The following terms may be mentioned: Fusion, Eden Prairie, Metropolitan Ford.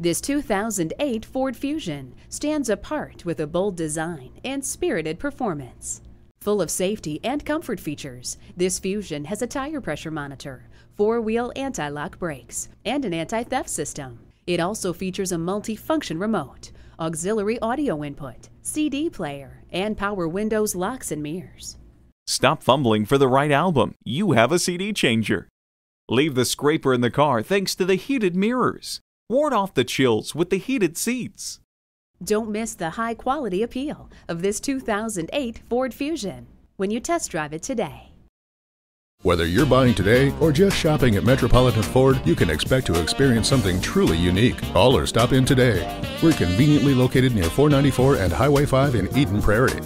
This 2008 Ford Fusion stands apart with a bold design and spirited performance. Full of safety and comfort features, this Fusion has a tire pressure monitor, four-wheel anti-lock brakes, and an anti-theft system. It also features a multi-function remote, auxiliary audio input, CD player, and power windows, locks, and mirrors. Stop fumbling for the right album. You have a CD changer. Leave the scraper in the car thanks to the heated mirrors. Ward off the chills with the heated seats. Don't miss the high-quality appeal of this 2008 Ford Fusion when you test drive it today. Whether you're buying today or just shopping at Metropolitan Ford, you can expect to experience something truly unique. Call or stop in today. We're conveniently located near 494 and Highway 5 in Eden Prairie.